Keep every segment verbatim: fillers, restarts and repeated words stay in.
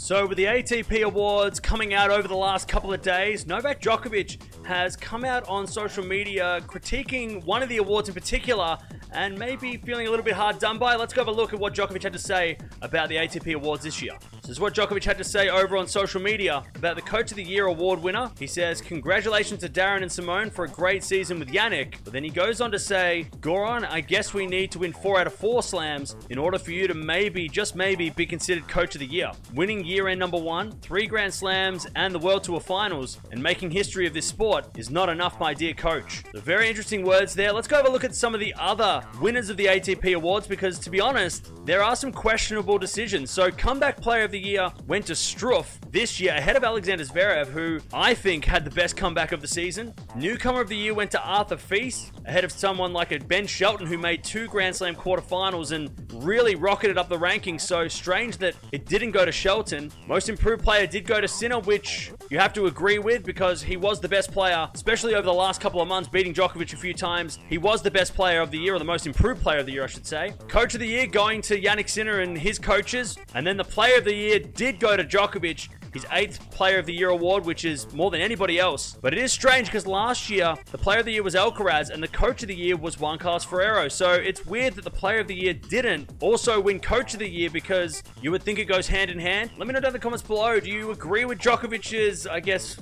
So with the A T P Awards coming out over the last couple of days, Novak Djokovic has come out on social media critiquing one of the awards in particular and maybe feeling a little bit hard done by. Let's go have a look at what Djokovic had to say about the A T P Awards this year. This is what Djokovic had to say over on social media about the Coach of the Year award winner. He says, "Congratulations to Darren and Simone for a great season with Yannick." But then he goes on to say, "Goran, I guess we need to win four out of four slams in order for you to maybe, just maybe, be considered Coach of the Year. Winning year-end number one, three Grand Slams and the World Tour Finals, and making history of this sport is not enough, my dear coach." So very interesting words there. Let's go have a look at some of the other winners of the A T P Awards, because to be honest, there are some questionable decisions. So comeback player of the year went to Struff this year, ahead of Alexander Zverev, who I think had the best comeback of the season. Newcomer of the year went to Arthur Feast, ahead of someone like a Ben Shelton, who made two Grand Slam quarterfinals and really rocketed up the rankings. So strange that it didn't go to Shelton. Most improved player did go to Sinner, which you have to agree with, because he was the best player, especially over the last couple of months, beating Djokovic a few times. He was the best player of the year, or the most improved player of the year, I should say. Coach of the year going to Yannick Sinner and his coaches. And then the player of the year did go to Djokovic, his eighth Player of the Year award, which is more than anybody else. But it is strange, because last year, the Player of the Year was Alcaraz, and the Coach of the Year was Juan Carlos Ferrero. So it's weird that the Player of the Year didn't also win Coach of the Year, because you would think it goes hand in hand. Let me know down in the comments below, do you agree with Djokovic's, I guess,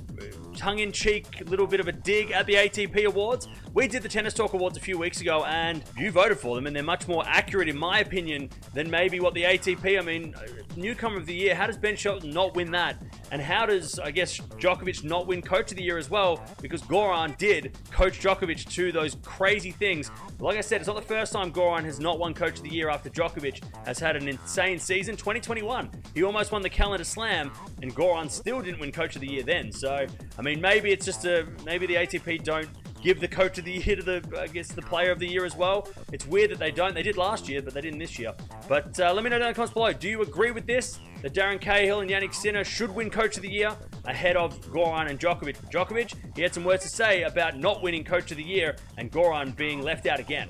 tongue-in-cheek little bit of a dig at the A T P Awards? We did the Tennis Talk Awards a few weeks ago, and you voted for them, and they're much more accurate, in my opinion, than maybe what the A T P, I mean, Newcomer of the Year, how does Ben Shelton not win that? And how does, I guess, Djokovic not win Coach of the Year as well? Because Goran did coach Djokovic to those crazy things. Like I said, it's not the first time Goran has not won Coach of the Year after Djokovic has had an insane season. twenty twenty-one, he almost won the calendar slam, and Goran still didn't win Coach of the Year then. So, I mean, maybe it's just a, maybe the A T P don't give the Coach of the Year to the, I guess, the Player of the Year as well. It's weird that they don't. They did last year, but they didn't this year. But uh, let me know down in the comments below. Do you agree with this, that Darren Cahill and Yannick Sinner should win Coach of the Year ahead of Goran and Djokovic? But Djokovic, he had some words to say about not winning Coach of the Year and Goran being left out again.